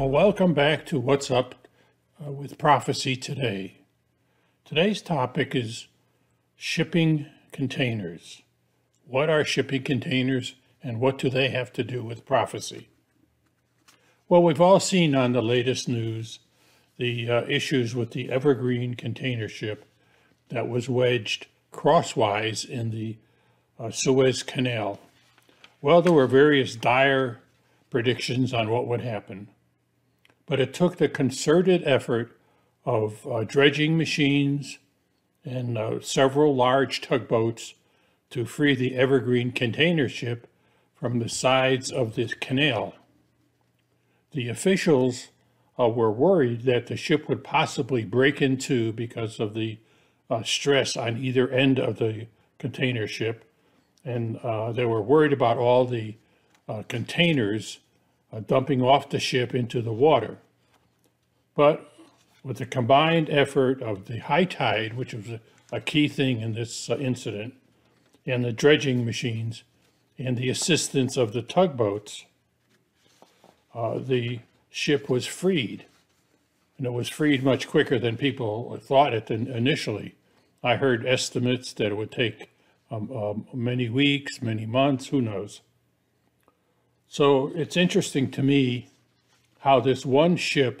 Well, welcome back to What's Up with Prophecy Today. Today's topic is shipping containers. What are shipping containers and what do they have to do with prophecy? Well, we've all seen on the latest news the issues with the Evergreen container ship that was wedged crosswise in the Suez Canal. Well, there were various dire predictions on what would happen, but it took the concerted effort of dredging machines and several large tugboats to free the Evergreen container ship from the sides of this canal. The officials were worried that the ship would possibly break in two because of the stress on either end of the container ship, and they were worried about all the containers dumping off the ship into the water. But with the combined effort of the high tide, which was a key thing in this incident, and the dredging machines and the assistance of the tugboats, the ship was freed. And it was freed much quicker than people thought it initially. I heard estimates that it would take many weeks, many months, who knows. So it's interesting to me how this one ship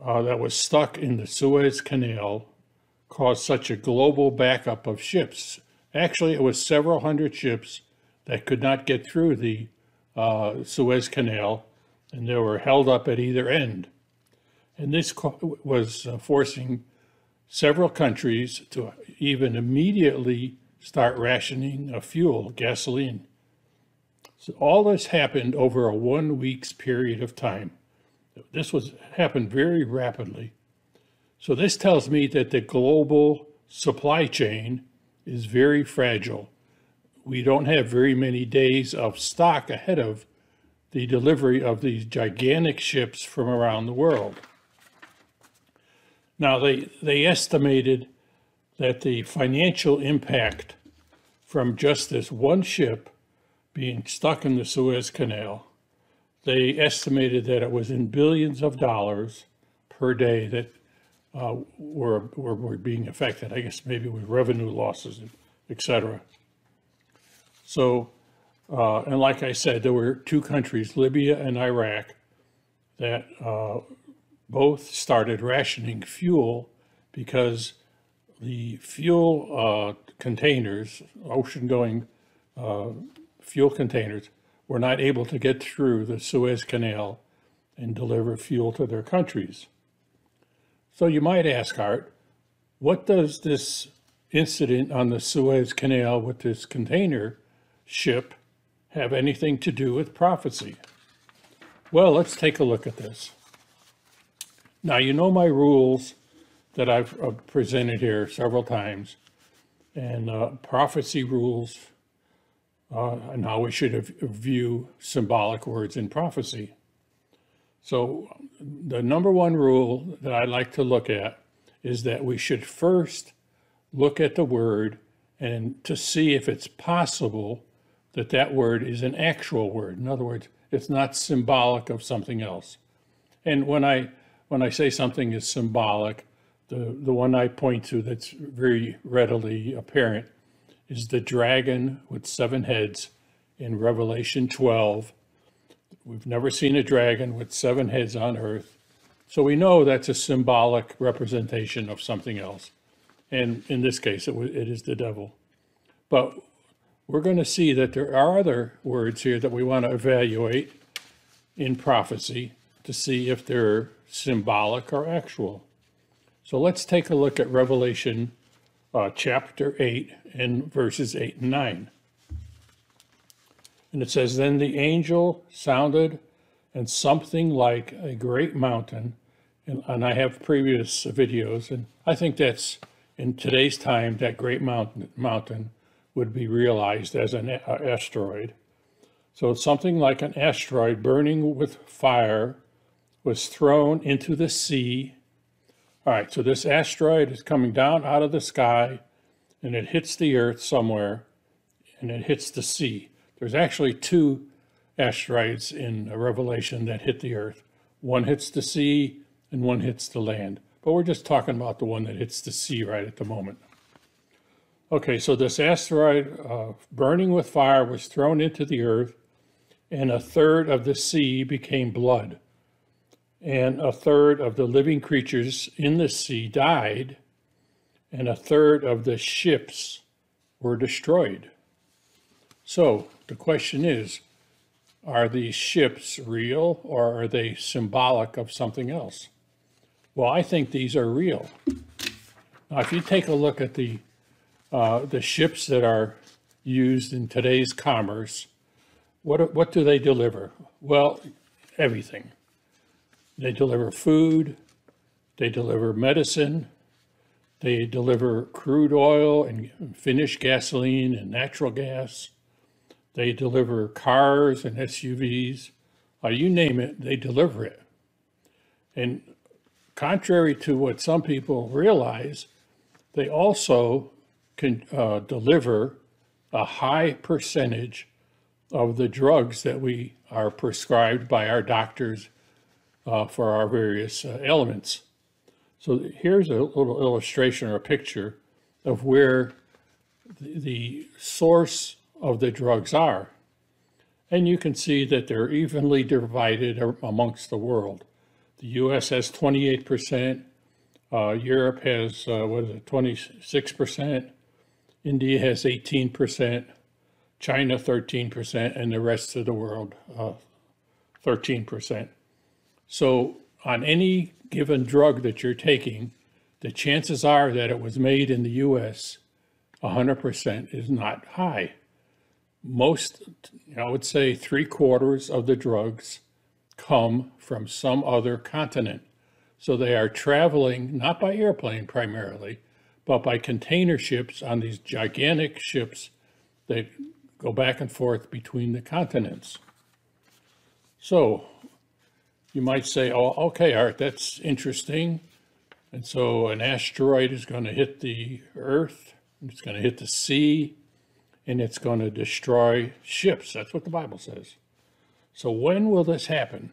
that was stuck in the Suez Canal caused such a global backup of ships. Actually, it was several hundred ships that could not get through the Suez Canal, and they were held up at either end. And this was forcing several countries to even immediately start rationing of fuel, gasoline. So all this happened over a 1 week's period of time. This happened very rapidly. So this tells me that the global supply chain is very fragile. We don't have very many days of stock ahead of the delivery of these gigantic ships from around the world. Now they estimated that the financial impact from just this one ship being stuck in the Suez Canal, they estimated that it was in billions of dollars per day that were being affected, I guess maybe with revenue losses, etc. So, and like I said, there were two countries, Libya and Iraq, that both started rationing fuel because the fuel containers, ocean-going fuel containers, were not able to get through the Suez Canal and deliver fuel to their countries. So you might ask, Art, what does this incident on the Suez Canal with this container ship have anything to do with prophecy? Well, let's take a look at this. Now, you know my rules that I've presented here several times, and prophecy rules and how we should view symbolic words in prophecy. So the number one rule that I like to look at is that we should first look at the word and to see if it's possible that that word is an actual word. In other words, it's not symbolic of something else. And when I say something is symbolic, the one I point to that's very readily apparent is the dragon with seven heads in Revelation 12. We've never seen a dragon with seven heads on earth, so we know that's a symbolic representation of something else. And in this case, it is the devil. But we're going to see that there are other words here that we want to evaluate in prophecy to see if they're symbolic or actual. So let's take a look at Revelation chapter 8 and verses 8 and 9. And it says, "Then the angel sounded, and something like a great mountain," and I have previous videos, and I think that's in today's time that great mountain would be realized as an asteroid. So something like an asteroid burning with fire was thrown into the sea. All right, so this asteroid is coming down out of the sky, and it hits the earth somewhere, and it hits the sea. There's actually two asteroids in Revelation that hit the earth. One hits the sea and one hits the land. But we're just talking about the one that hits the sea right at the moment. Okay, so this asteroid burning with fire was thrown into the earth, and a third of the sea became blood. And a third of the living creatures in the sea died, and a third of the ships were destroyed. So the question is, are these ships real or are they symbolic of something else? Well, I think these are real. Now, if you take a look at the ships that are used in today's commerce, what do they deliver? Well, everything. They deliver food, they deliver medicine, they deliver crude oil and finished gasoline and natural gas. They deliver cars and SUVs, you name it, they deliver it. And contrary to what some people realize, they also can deliver a high percentage of the drugs that we are prescribed by our doctors for our various ailments. So here's a little illustration or a picture of where the source of the drugs are. And you can see that they're evenly divided amongst the world. The US has 28%, Europe has, 26%, India has 18%, China 13%, and the rest of the world 13%. So on any given drug that you're taking, the chances are that it was made in the US, 100% is not high. Most, I would say 3/4 of the drugs come from some other continent. So they are traveling, not by airplane primarily, but by container ships on these gigantic ships that go back and forth between the continents. So you might say, oh, okay, Art, that's interesting. And so an asteroid is going to hit the earth, it's going to hit the sea, and it's going to destroy ships. That's what the Bible says. So when will this happen?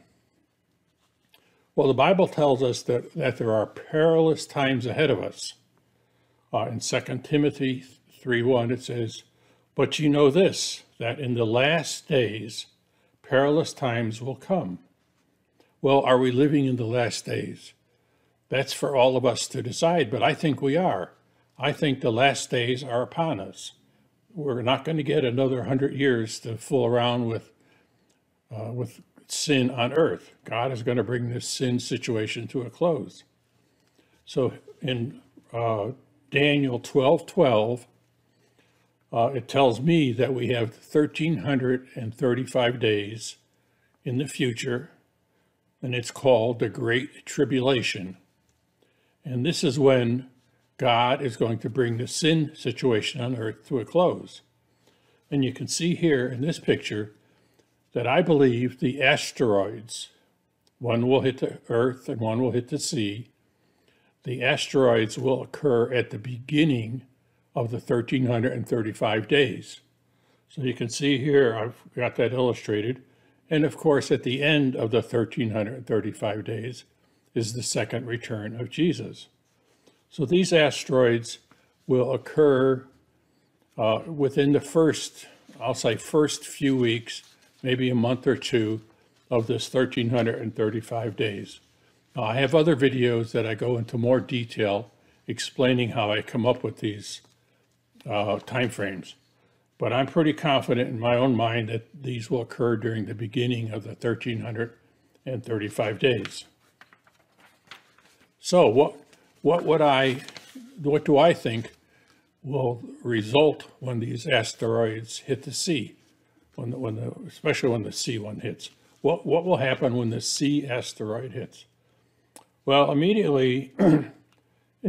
Well, the Bible tells us that there are perilous times ahead of us. In 2 Timothy 3:1, it says, "But you know this, that in the last days, perilous times will come." Well, are we living in the last days? That's for all of us to decide, but I think we are. I think the last days are upon us. We're not going to get another 100 years to fool around with sin on earth. God is going to bring this sin situation to a close. So in Daniel 12:12, it tells me that we have 1,335 days in the future, and it's called the Great Tribulation. And this is when God is going to bring the sin situation on earth to a close. And you can see here in this picture that I believe the asteroids, one will hit the earth and one will hit the sea. The asteroids will occur at the beginning of the 1,335 days. So you can see here, I've got that illustrated. And of course, at the end of the 1,335 days is the second return of Jesus. So these asteroids will occur within the first, I'll say first few weeks, maybe a month or two of this 1,335 days. Now, I have other videos that I go into more detail explaining how I come up with these timeframes. But I'm pretty confident in my own mind that these will occur during the beginning of the 1,335 days. So what do I think will result when these asteroids hit the sea, especially when the sea one hits? What will happen when the sea asteroid hits? Well, immediately in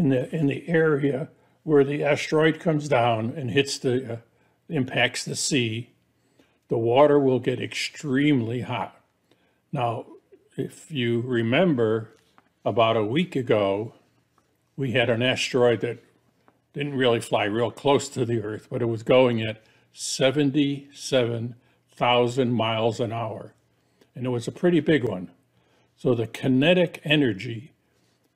the area where the asteroid comes down and hits the impacts the sea, the water will get extremely hot. Now, if you remember, about a week ago, we had an asteroid that didn't really fly real close to the Earth, but it was going at 77,000 miles an hour. And it was a pretty big one. So the kinetic energy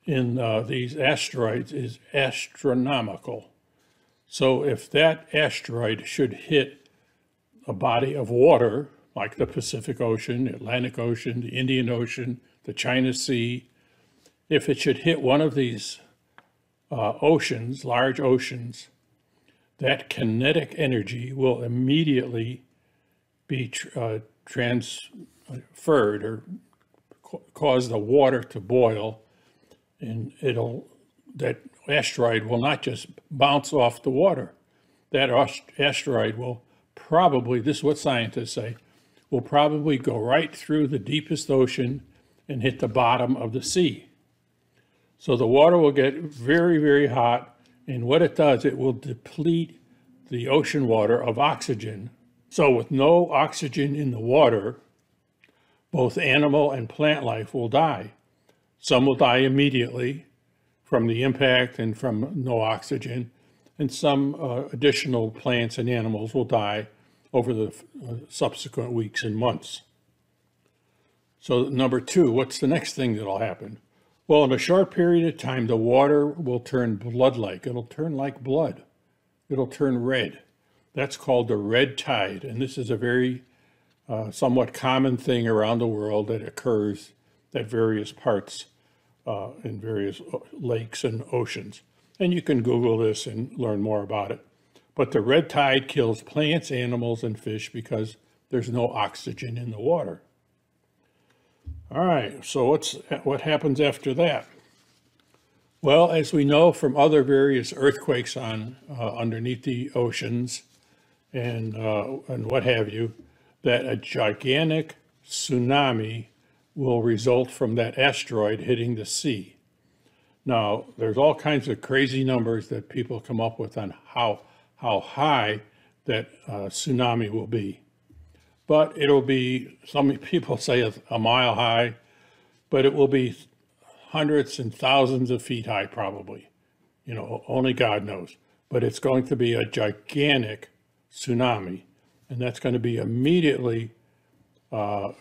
in these asteroids is astronomical. So if that asteroid should hit a body of water, like the Pacific Ocean, the Atlantic Ocean, the Indian Ocean, the China Sea, if it should hit one of these oceans, large oceans, that kinetic energy will immediately be transferred or cause the water to boil, and that asteroid will not just bounce off the water. That asteroid will probably, this is what scientists say, will probably go right through the deepest ocean and hit the bottom of the sea. So the water will get very, very hot, and what it does, it will deplete the ocean water of oxygen. So with no oxygen in the water, both animal and plant life will die. Some will die immediately from the impact and from no oxygen, and some additional plants and animals will die over the subsequent weeks and months. So number two, what's the next thing that'll happen? Well, in a short period of time, the water will turn blood-like. It'll turn like blood. It'll turn red. That's called the red tide, and this is a very somewhat common thing around the world that occurs at various parts in various lakes and oceans. And you can Google this and learn more about it. But the red tide kills plants, animals, and fish because there's no oxygen in the water. All right, so what happens after that? Well, as we know from other various earthquakes on underneath the oceans and what have you, that a gigantic tsunami will result from that asteroid hitting the sea. Now, there's all kinds of crazy numbers that people come up with on how high that tsunami will be. But it'll be, some people say a mile high, but it will be hundreds and thousands of feet high probably. You know, only God knows. But it's going to be a gigantic tsunami, and that's going to be immediately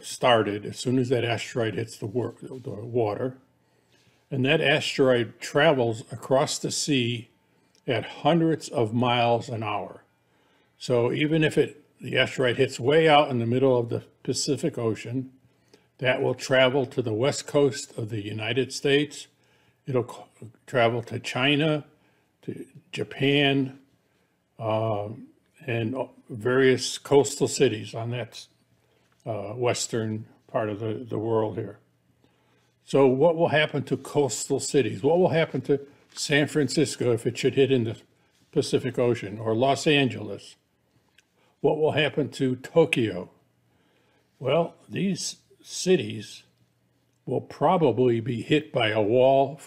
started as soon as that asteroid hits the water. And that asteroid travels across the sea at hundreds of miles an hour. So even if the asteroid hits way out in the middle of the Pacific Ocean, that will travel to the west coast of the United States. It'll travel to China, to Japan, and various coastal cities on that western part of the world here. So what will happen to coastal cities? What will happen to San Francisco if it should hit in the Pacific Ocean, or Los Angeles? What will happen to Tokyo? Well, these cities will probably be hit by a wall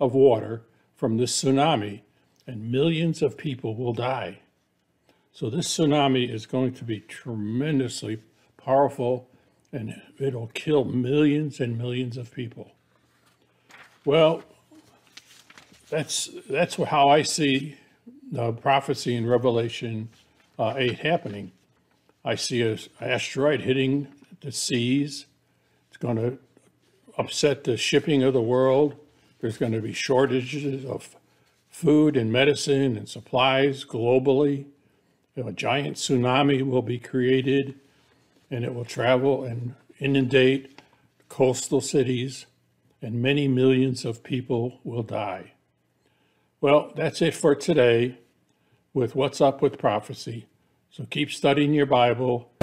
of water from this tsunami, and millions of people will die. So this tsunami is going to be tremendously powerful, and it'll kill millions and millions of people. Well, that's how I see the prophecy in Revelation 8 happening. I see an asteroid hitting the seas. It's going to upset the shipping of the world. There's going to be shortages of food and medicine and supplies globally. A giant tsunami will be created, and it will travel and inundate coastal cities, and many millions of people will die. Well, that's it for today with What's Up with Prophecy. So keep studying your Bible.